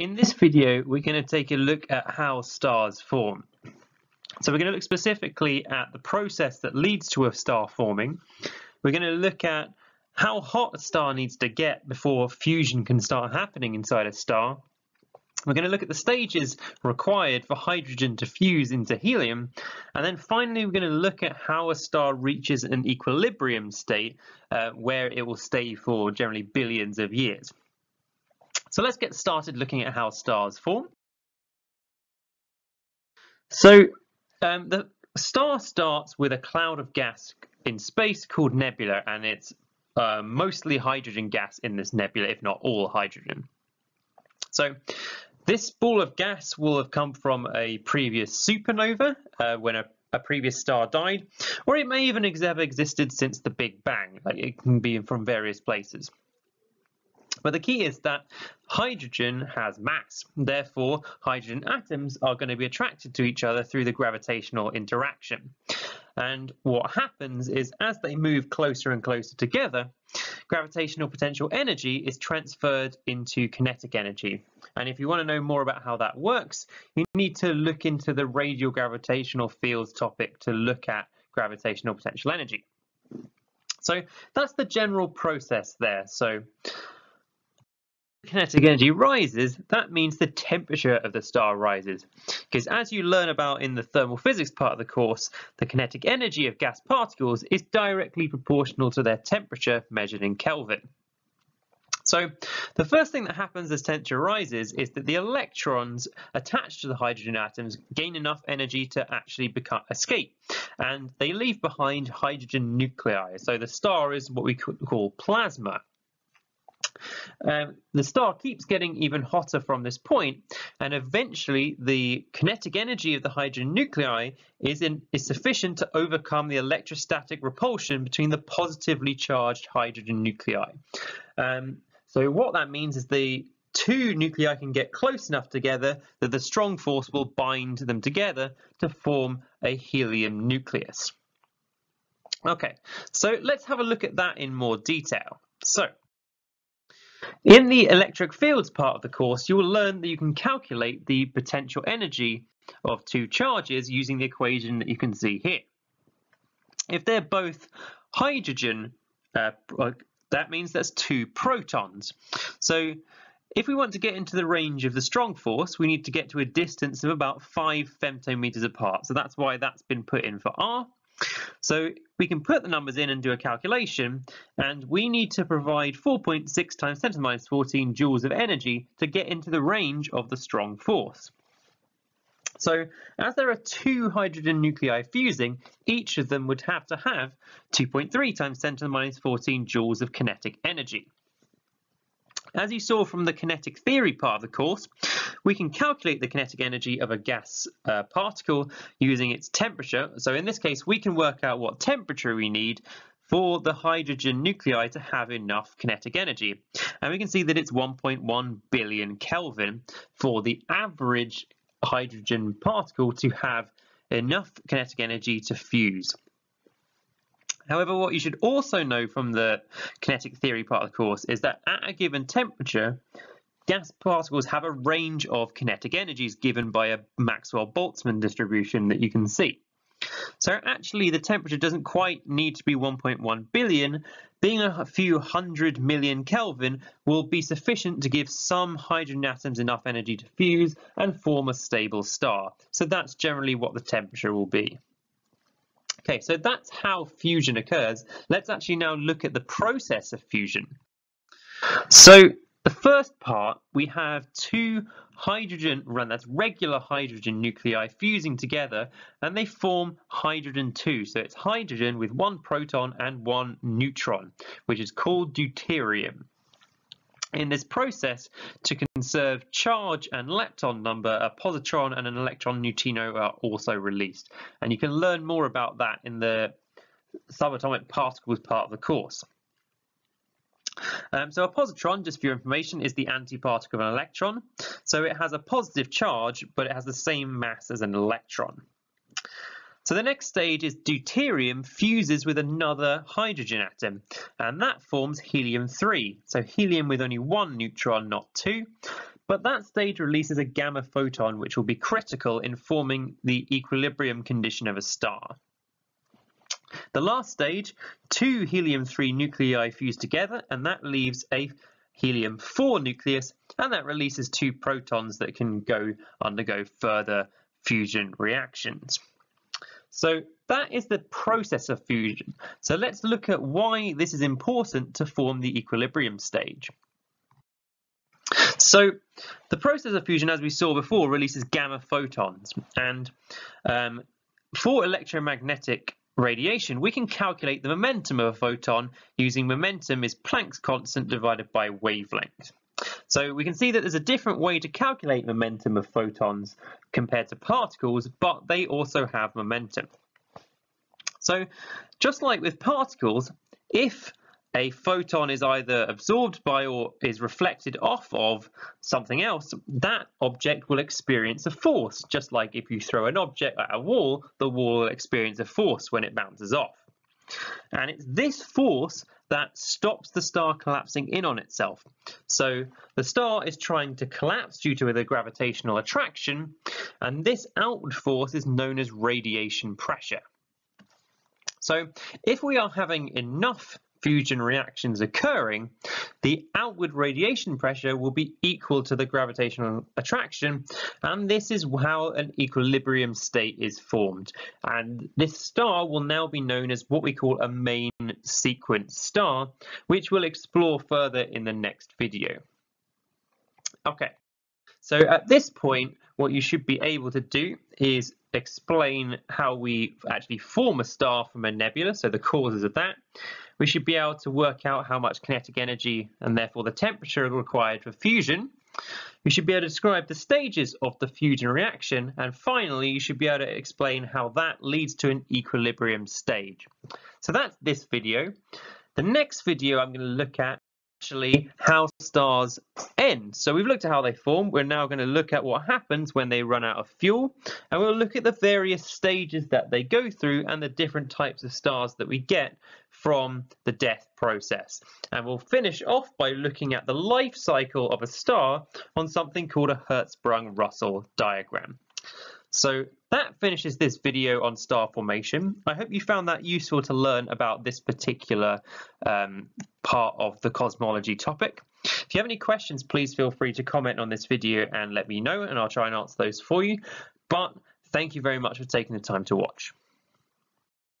In this video, we're going to take a look at how stars form. So we're going to look specifically at the process that leads to a star forming. We're going to look at how hot a star needs to get before fusion can start happening inside a star. We're going to look at the stages required for hydrogen to fuse into helium. And then finally, we're going to look at how a star reaches an equilibrium state where it will stay for generally billions of years. So let's get started looking at how stars form. So the star starts with a cloud of gas in space called nebula, and it's mostly hydrogen gas in this nebula, if not all hydrogen. So this ball of gas will have come from a previous supernova when a previous star died, or it may even have existed since the Big Bang. Like, it can be from various places. But the key is that hydrogen has mass. Therefore, hydrogen atoms are going to be attracted to each other through the gravitational interaction. And what happens is, as they move closer and closer together, gravitational potential energy is transferred into kinetic energy. And if you want to know more about how that works, you need to look into the radial gravitational fields topic to look at gravitational potential energy. So that's the general process there. So kinetic energy rises, that means the temperature of the star rises, because as you learn about in the thermal physics part of the course, the kinetic energy of gas particles is directly proportional to their temperature measured in Kelvin. So the first thing that happens as temperature rises is that the electrons attached to the hydrogen atoms gain enough energy to actually escape, and they leave behind hydrogen nuclei. So the star is what we call plasma. The star keeps getting even hotter from this point, and eventually the kinetic energy of the hydrogen nuclei is sufficient to overcome the electrostatic repulsion between the positively charged hydrogen nuclei. So what that means is the two nuclei can get close enough together that the strong force will bind them together to form a helium nucleus. Okay, so let's have a look at that in more detail. So in the electric fields part of the course, you will learn that you can calculate the potential energy of two charges using the equation that you can see here. If they're both hydrogen, that means that's two protons. So if we want to get into the range of the strong force, we need to get to a distance of about 5 femtometers apart. So that's why that's been put in for R. So we can put the numbers in and do a calculation, and we need to provide 4.6 times 10 to the minus 14 joules of energy to get into the range of the strong force. So as there are two hydrogen nuclei fusing, each of them would have to have 2.3 times 10 to the minus 14 joules of kinetic energy. As you saw from the kinetic theory part of the course, we can calculate the kinetic energy of a gas particle using its temperature. So in this case, we can work out what temperature we need for the hydrogen nuclei to have enough kinetic energy. And we can see that it's 1.1 billion Kelvin for the average hydrogen particle to have enough kinetic energy to fuse. However, what you should also know from the kinetic theory part of the course is that at a given temperature, gas particles have a range of kinetic energies given by a Maxwell-Boltzmann distribution that you can see. So actually, the temperature doesn't quite need to be 1.1 billion. Being a few hundred million Kelvin will be sufficient to give some hydrogen atoms enough energy to fuse and form a stable star. So that's generally what the temperature will be. Okay, so that's how fusion occurs. Let's actually now look at the process of fusion. So the first part, we have two regular hydrogen nuclei fusing together, and they form hydrogen-2. So it's hydrogen with one proton and one neutron, which is called deuterium. In this process, to conserve charge and lepton number, a positron and an electron neutrino are also released. And you can learn more about that in the subatomic particles part of the course. So a positron, just for your information, is the antiparticle of an electron. So it has a positive charge, but it has the same mass as an electron. So the next stage is deuterium fuses with another hydrogen atom, and that forms helium-3. So helium with only one neutron, not two, But that stage releases a gamma photon, which will be critical in forming the equilibrium condition of a star. The last stage, two helium-3 nuclei fuse together, and that leaves a helium-4 nucleus, and that releases two protons that can undergo further fusion reactions. So that is the process of fusion. So let's look at why this is important to form the equilibrium stage. So the process of fusion, as we saw before, releases gamma photons, and for electromagnetic radiation, we can calculate the momentum of a photon using momentum is Planck's constant divided by wavelength. So we can see that there's a different way to calculate momentum of photons compared to particles, but they also have momentum. So just like with particles, if a photon is either absorbed by or is reflected off of something else, that object will experience a force. Just like if you throw an object at a wall, the wall will experience a force when it bounces off. And it's this force that stops the star collapsing in on itself. So the star is trying to collapse due to the gravitational attraction, and this outward force is known as radiation pressure. So if we are having enough fusion reactions occurring, the outward radiation pressure will be equal to the gravitational attraction, and this is how an equilibrium state is formed. And this star will now be known as what we call a main sequence star, which we'll explore further in the next video. Okay, so at this point, what you should be able to do is explain how we actually form a star from a nebula, so the causes of that. We should be able to work out how much kinetic energy and therefore the temperature required for fusion. You should be able to describe the stages of the fusion reaction, and finally you should be able to explain how that leads to an equilibrium stage. So that's this video. The next video I'm going to look at actually how stars end. So we've looked at how they form. We're now going to look at what happens when they run out of fuel, and we'll look at the various stages that they go through and the different types of stars that we get from the death process. And we'll finish off by looking at the life cycle of a star on something called a Hertzsprung-Russell diagram. So that finishes this video on star formation. I hope you found that useful to learn about this particular part of the cosmology topic. If you have any questions, please feel free to comment on this video and let me know, and I'll try and answer those for you. But thank you very much for taking the time to watch.